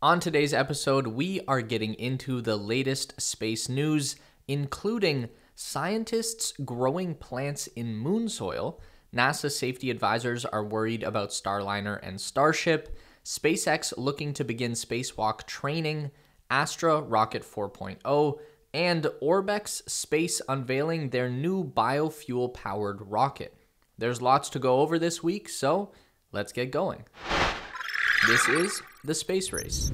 On today's episode, we are getting into the latest space news, including scientists growing plants in moon soil, NASA safety advisors are worried about Starliner and Starship, SpaceX looking to begin spacewalk training, Astra Rocket 4.0, and Orbex Space unveiling their new biofuel-powered rocket. There's lots to go over this week, so let's get going. This is The Space Race.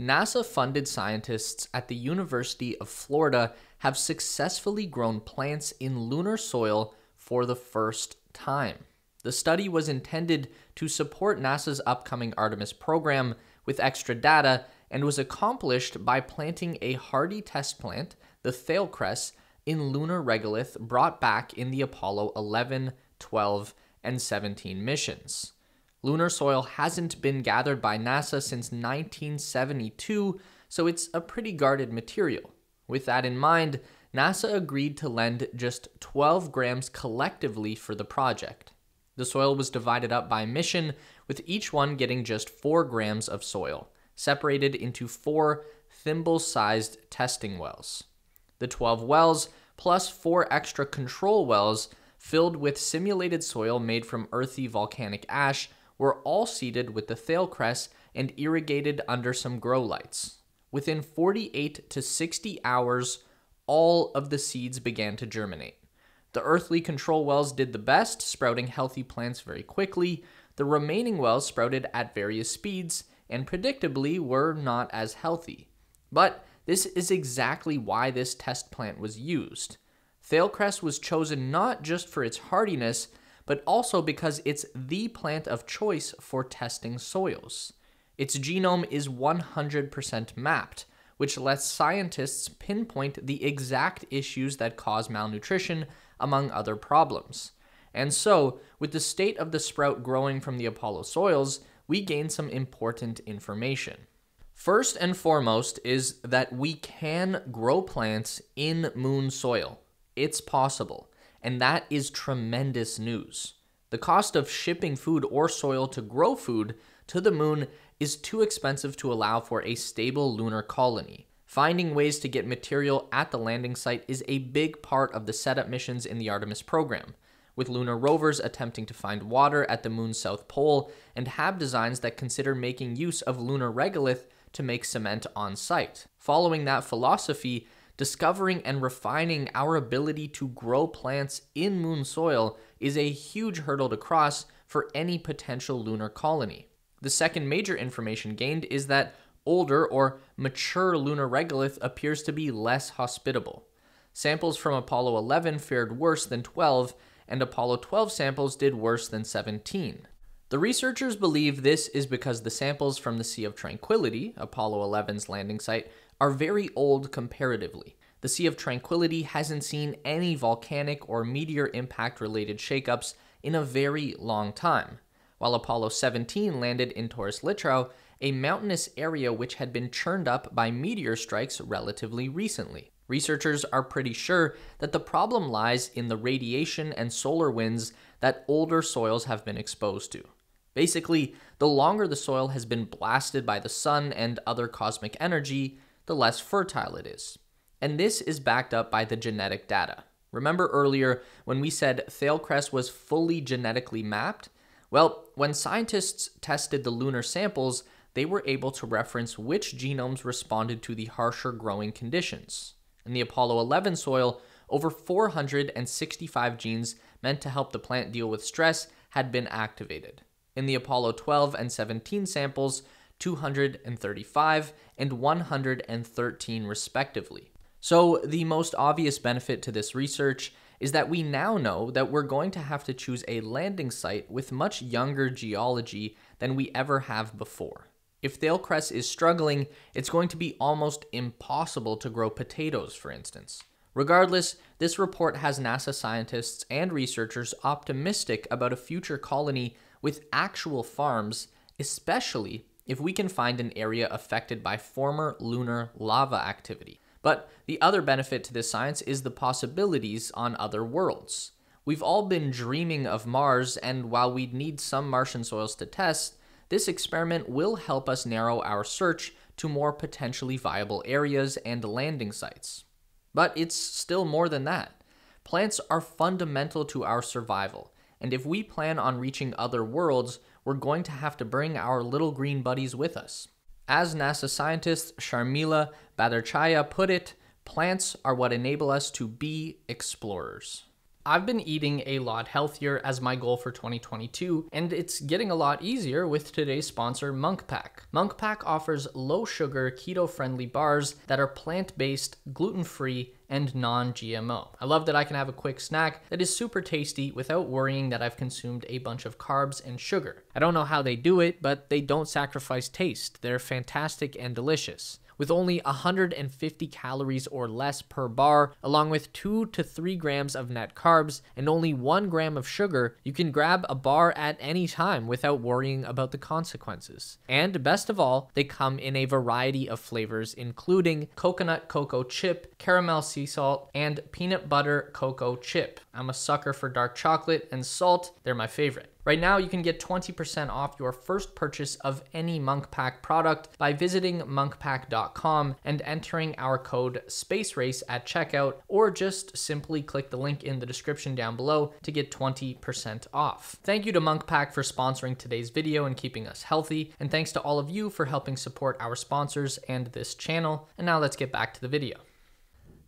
NASA-funded scientists at the University of Florida have successfully grown plants in lunar soil for the first time. The study was intended to support NASA's upcoming Artemis program with extra data and was accomplished by planting a hardy test plant, the thailcress, in lunar regolith brought back in the Apollo 11, 12, and 17 missions. Lunar soil hasn't been gathered by NASA since 1972, so it's a pretty guarded material. With that in mind, NASA agreed to lend just 12 grams collectively for the project. The soil was divided up by mission, with each one getting just 4 grams of soil, separated into 4 thimble-sized testing wells. The 12 wells, plus 4 extra control wells, filled with simulated soil made from earthy volcanic ash, were all seeded with the thailcress and irrigated under some grow lights. Within 48 to 60 hours, all of the seeds began to germinate. The earthly control wells did the best, sprouting healthy plants very quickly. The remaining wells sprouted at various speeds and predictably were not as healthy. But this is exactly why this test plant was used. Thailcress was chosen not just for its hardiness, but also because it's the plant of choice for testing soils. Its genome is 100% mapped, which lets scientists pinpoint the exact issues that cause malnutrition, among other problems. And so, with the state of the sprout growing from the Apollo soils, we gain some important information. First and foremost is that we can grow plants in moon soil. It's possible, and that is tremendous news. The cost of shipping food or soil to grow food to the moon is too expensive to allow for a stable lunar colony. Finding ways to get material at the landing site is a big part of the setup missions in the Artemis program, with lunar rovers attempting to find water at the moon's south pole and have designs that consider making use of lunar regolith to make cement on site. Following that philosophy, discovering and refining our ability to grow plants in moon soil is a huge hurdle to cross for any potential lunar colony. The second major information gained is that older or mature lunar regolith appears to be less hospitable. Samples from Apollo 11 fared worse than 12, and Apollo 12 samples did worse than 17. The researchers believe this is because the samples from the Sea of Tranquility, Apollo 11's landing site, are very old comparatively. The Sea of Tranquility hasn't seen any volcanic or meteor impact-related shakeups in a very long time, while Apollo 17 landed in Torres Littrow, a mountainous area which had been churned up by meteor strikes relatively recently. Researchers are pretty sure that the problem lies in the radiation and solar winds that older soils have been exposed to. Basically, the longer the soil has been blasted by the sun and other cosmic energy, the less fertile it is. And this is backed up by the genetic data. Remember earlier when we said thailcress was fully genetically mapped? Well, when scientists tested the lunar samples, they were able to reference which genomes responded to the harsher growing conditions. In the Apollo 11 soil, over 465 genes meant to help the plant deal with stress had been activated. In the Apollo 12 and 17 samples, 235 and 113 respectively. So the most obvious benefit to this research is that we now know that we're going to have to choose a landing site with much younger geology than we ever have before. If thailcress is struggling, it's going to be almost impossible to grow potatoes, for instance. Regardless, this report has NASA scientists and researchers optimistic about a future colony with actual farms, especially if we can find an area affected by former lunar lava activity. But the other benefit to this science is the possibilities on other worlds. We've all been dreaming of Mars, and while we'd need some Martian soils to test, This experiment will help us narrow our search to more potentially viable areas and landing sites. But it's still more than that. Plants are fundamental to our survival, and if we plan on reaching other worlds, we're going to have to bring our little green buddies with us. As NASA scientist Sharmila Batherchaya put it, plants are what enable us to be explorers. I've been eating a lot healthier as my goal for 2022, and it's getting a lot easier with today's sponsor, Monk Pack. Monk Pack offers low-sugar, keto-friendly bars that are plant-based, gluten-free, and non-GMO. I love that I can have a quick snack that is super tasty without worrying that I've consumed a bunch of carbs and sugar. I don't know how they do it, but they don't sacrifice taste. They're fantastic and delicious. With only 150 calories or less per bar, along with 2 to 3 grams of net carbs and only 1 gram of sugar, you can grab a bar at any time without worrying about the consequences. And best of all, they come in a variety of flavors, including coconut cocoa chip, caramel sea salt, and peanut butter cocoa chip. I'm a sucker for dark chocolate and salt, they're my favorite. Right now, you can get 20% off your first purchase of any Monk Pack product by visiting monkpack.com and entering our code SPACERACE at checkout, or just simply click the link in the description down below to get 20% off. Thank you to Monk Pack for sponsoring today's video and keeping us healthy, and thanks to all of you for helping support our sponsors and this channel. And now let's get back to the video.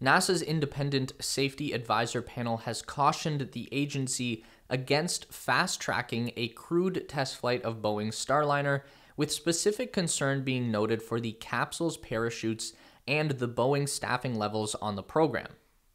NASA's Independent Safety Advisor Panel has cautioned the agency against fast-tracking a crewed test flight of Boeing's Starliner, with specific concern being noted for the capsule's parachutes and the Boeing staffing levels on the program.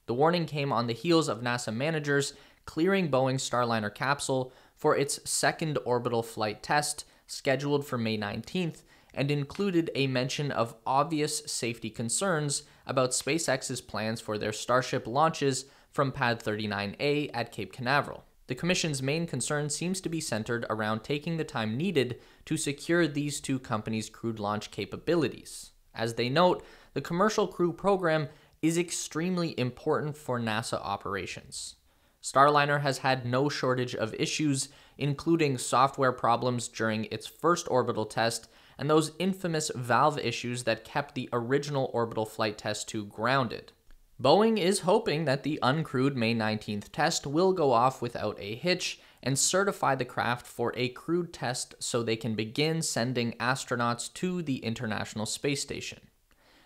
The warning came on the heels of NASA managers clearing Boeing's Starliner capsule for its second orbital flight test, scheduled for May 19th, and included a mention of obvious safety concerns about SpaceX's plans for their Starship launches from Pad 39A at Cape Canaveral. The Commission's main concern seems to be centered around taking the time needed to secure these two companies' crewed launch capabilities. As they note, the commercial crew program is extremely important for NASA operations. Starliner has had no shortage of issues, including software problems during its first orbital test and those infamous valve issues that kept the original orbital flight test 2 grounded. Boeing is hoping that the uncrewed May 19th test will go off without a hitch and certify the craft for a crewed test so they can begin sending astronauts to the International Space Station.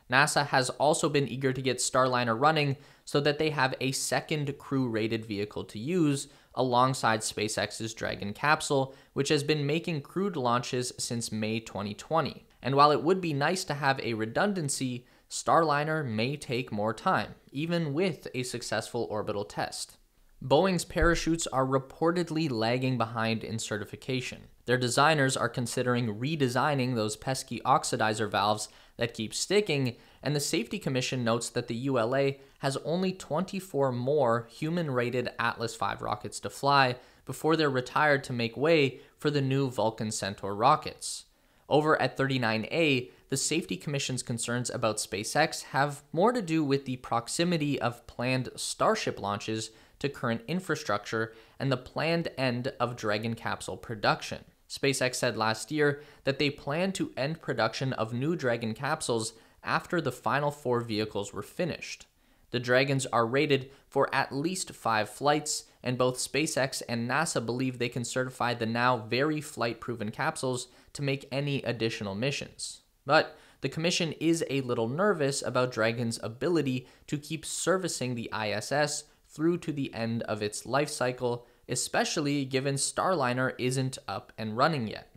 NASA has also been eager to get Starliner running so that they have a second crew-rated vehicle to use alongside SpaceX's Dragon capsule, which has been making crewed launches since May 2020. And while it would be nice to have a redundancy, Starliner may take more time, even with a successful orbital test. Boeing's parachutes are reportedly lagging behind in certification. Their designers are considering redesigning those pesky oxidizer valves that keep sticking, and the Safety Commission notes that the ULA has only 24 more human-rated Atlas V rockets to fly before they're retired to make way for the new Vulcan Centaur rockets. Over at 39A, the Safety Commission's concerns about SpaceX have more to do with the proximity of planned Starship launches to current infrastructure and the planned end of Dragon capsule production. SpaceX said last year that they plan to end production of new Dragon capsules after the final 4 vehicles were finished. The Dragons are rated for at least 5 flights, and both SpaceX and NASA believe they can certify the now very flight-proven capsules to make any additional missions. But the Commission is a little nervous about Dragon's ability to keep servicing the ISS through to the end of its life cycle, especially given Starliner isn't up and running yet.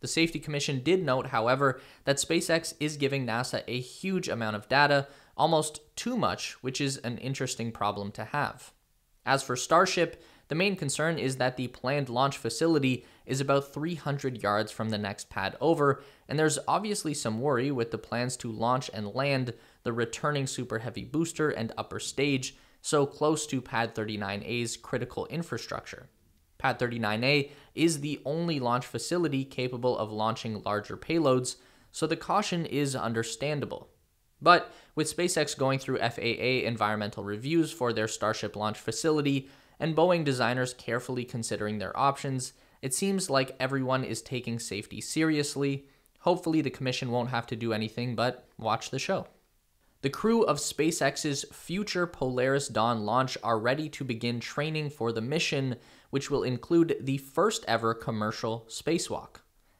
The Safety Commission did note, however, that SpaceX is giving NASA a huge amount of data, almost too much, which is an interesting problem to have. As for Starship, the main concern is that the planned launch facility is about 300 yards from the next pad over, and there's obviously some worry with the plans to launch and land the returning Super Heavy booster and upper stage so close to Pad 39A's critical infrastructure. Pad 39A is the only launch facility capable of launching larger payloads, so the caution is understandable. But with SpaceX going through FAA environmental reviews for their Starship launch facility, and Boeing designers carefully considering their options, It seems like everyone is taking safety seriously. Hopefully the commission won't have to do anything but watch the show. The crew of SpaceX's future Polaris Dawn launch are ready to begin training for the mission, which will include the first ever commercial spacewalk.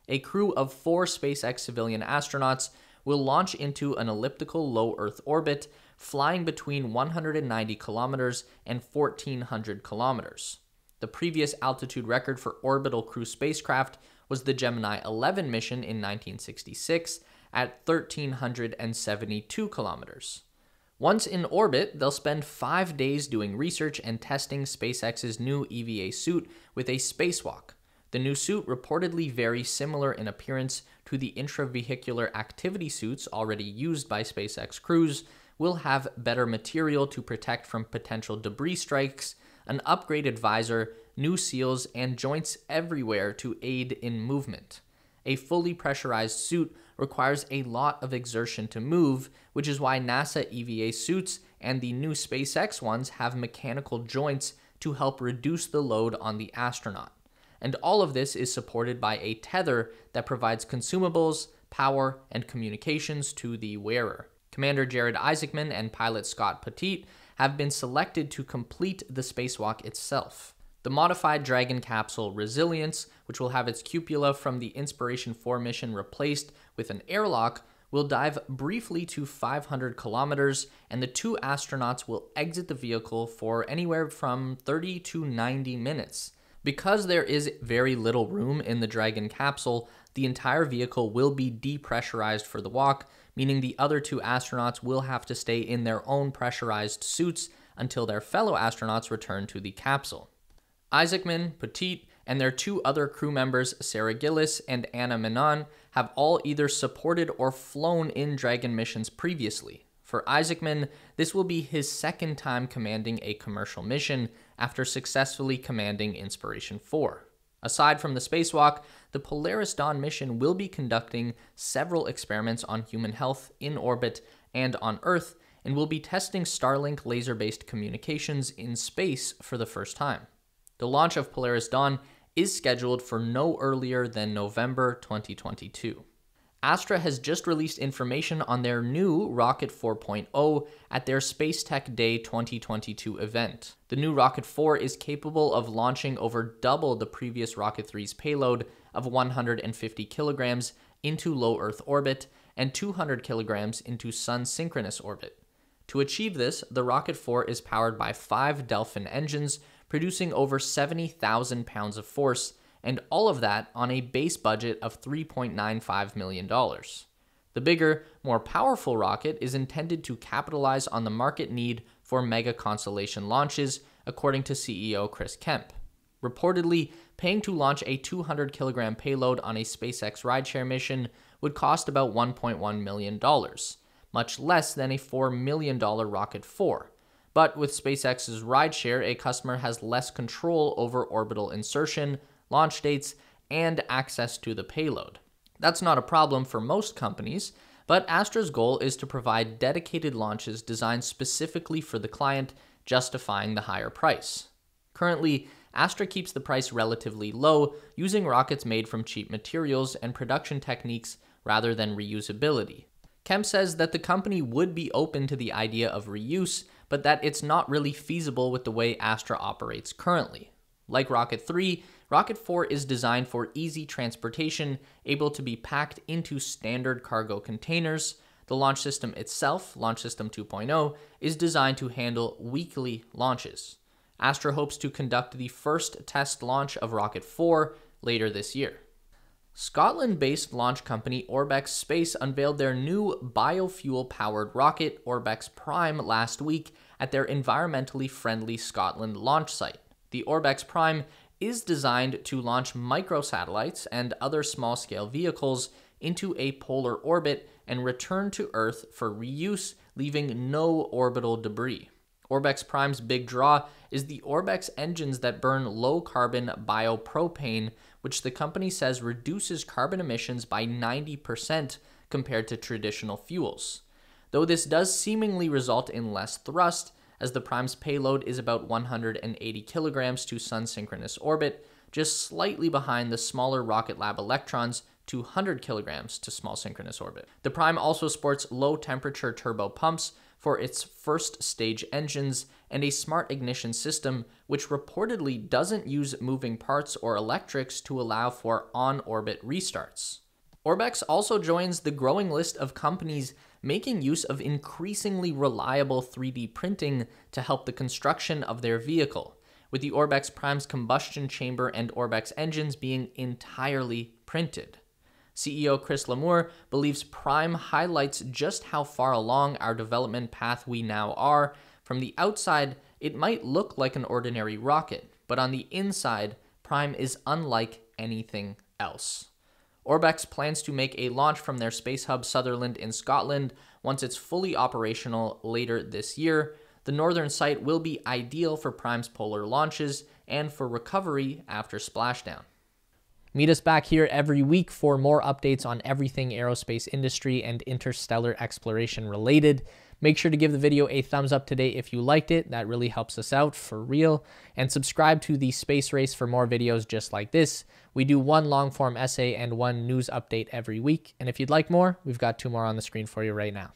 A crew of 4 SpaceX civilian astronauts will launch into an elliptical low Earth orbit, flying between 190 kilometers and 1,400 kilometers. The previous altitude record for orbital crew spacecraft was the Gemini 11 mission in 1966 at 1,372 kilometers. Once in orbit, they'll spend 5 days doing research and testing SpaceX's new EVA suit with a spacewalk. The new suit reportedly very similar in appearance to the intravehicular activity suits already used by SpaceX crews, will have better material to protect from potential debris strikes, an upgraded visor, new seals, and joints everywhere to aid in movement. A fully pressurized suit requires a lot of exertion to move, which is why NASA EVA suits and the new SpaceX ones have mechanical joints to help reduce the load on the astronaut. And all of this is supported by a tether that provides consumables, power, and communications to the wearer. Commander Jared Isaacman and pilot Scott Petit have been selected to complete the spacewalk itself. The modified Dragon capsule Resilience, which will have its cupola from the Inspiration 4 mission replaced with an airlock, will dive briefly to 500 kilometers, and the 2 astronauts will exit the vehicle for anywhere from 30 to 90 minutes. Because there is very little room in the Dragon capsule, the entire vehicle will be depressurized for the walk, meaning the other 2 astronauts will have to stay in their own pressurized suits until their fellow astronauts return to the capsule. Isaacman, Petit, and their 2 other crew members, Sarah Gillis and Anna Menon, have all either supported or flown in Dragon missions previously. For Isaacman, this will be his 2nd time commanding a commercial mission after successfully commanding Inspiration 4. Aside from the spacewalk, the Polaris Dawn mission will be conducting several experiments on human health in orbit and on Earth, and will be testing Starlink laser-based communications in space for the first time. The launch of Polaris Dawn is scheduled for no earlier than November 2022. Astra has just released information on their new Rocket 4.0 at their Space Tech Day 2022 event. The new Rocket 4 is capable of launching over double the previous Rocket 3's payload of 150 kilograms into low Earth orbit and 200 kilograms into sun-synchronous orbit. To achieve this, the Rocket 4 is powered by 5 Delphin engines, producing over 70,000 pounds of force, and all of that on a base budget of $3.95 million. The bigger, more powerful rocket is intended to capitalize on the market need for mega constellation launches, according to CEO Chris Kemp. Reportedly, paying to launch a 200 kilogram payload on a SpaceX rideshare mission would cost about $1.1 million, much less than a $4 million Rocket 4. But with SpaceX's rideshare, a customer has less control over orbital insertion, launch dates, and access to the payload. That's not a problem for most companies, but Astra's goal is to provide dedicated launches designed specifically for the client, justifying the higher price. Currently, Astra keeps the price relatively low, using rockets made from cheap materials and production techniques rather than reusability. Kemp says that the company would be open to the idea of reuse, but that it's not really feasible with the way Astra operates currently. Like Rocket 3, Rocket 4 is designed for easy transportation, able to be packed into standard cargo containers. The launch system itself, Launch System 2.0, is designed to handle weekly launches. Astra hopes to conduct the first test launch of Rocket 4 later this year. Scotland-based launch company Orbex Space unveiled their new biofuel-powered rocket, Orbex Prime, last week at their environmentally friendly Scotland launch site. The Orbex Prime is designed to launch microsatellites and other small-scale vehicles into a polar orbit and return to Earth for reuse, leaving no orbital debris. Orbex Prime's big draw is the Orbex engines that burn low-carbon biopropane, which the company says reduces carbon emissions by 90% compared to traditional fuels. Though this does seemingly result in less thrust, as the Prime's payload is about 180 kilograms to sun-synchronous orbit, just slightly behind the smaller Rocket Lab Electrons, 200 kilograms to small synchronous orbit. The Prime also sports low-temperature turbo pumps for its first stage engines and a smart ignition system, which reportedly doesn't use moving parts or electrics to allow for on-orbit restarts. Orbex also joins the growing list of companies making use of increasingly reliable 3D printing to help the construction of their vehicle, with the Orbex Prime's combustion chamber and Orbex engines being entirely printed. CEO Chris Lamour believes Prime highlights just how far along our development path we now are. From the outside, it might look like an ordinary rocket, but on the inside, Prime is unlike anything else. Orbex plans to make a launch from their space hub Sutherland in Scotland once it's fully operational later this year. The northern site will be ideal for Prime's polar launches and for recovery after splashdown. Meet us back here every week for more updates on everything aerospace industry and interstellar exploration related. Make sure to give the video a thumbs up today if you liked it. That really helps us out, for real. And subscribe to The Space Race for more videos just like this. We do one long-form essay and one news update every week. And if you'd like more, we've got two more on the screen for you right now.